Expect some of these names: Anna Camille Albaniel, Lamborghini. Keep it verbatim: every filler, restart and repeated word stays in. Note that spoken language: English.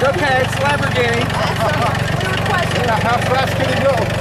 Okay, it's Lamborghini. Awesome. How fast can it go?